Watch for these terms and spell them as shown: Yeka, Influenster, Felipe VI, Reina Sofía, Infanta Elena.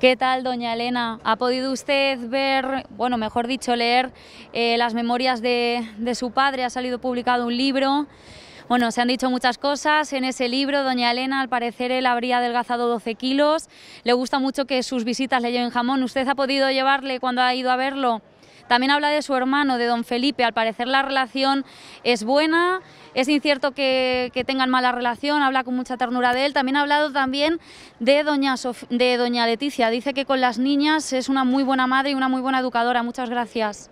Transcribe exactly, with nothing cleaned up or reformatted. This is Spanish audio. ¿Qué tal, doña Elena? ¿Ha podido usted ver, bueno, mejor dicho, leer eh, las memorias de, de su padre? Ha salido publicado un libro. Bueno, se han dicho muchas cosas en ese libro. Doña Elena, al parecer, él habría adelgazado doce kilos. Le gusta mucho que sus visitas le lleven jamón. ¿Usted ha podido llevarle cuando ha ido a verlo? También habla de su hermano, de don Felipe. Al parecer la relación es buena, es incierto que, que tengan mala relación, habla con mucha ternura de él. También ha hablado también de doña, Sof de doña Leticia, dice que con las niñas es una muy buena madre y una muy buena educadora. Muchas gracias.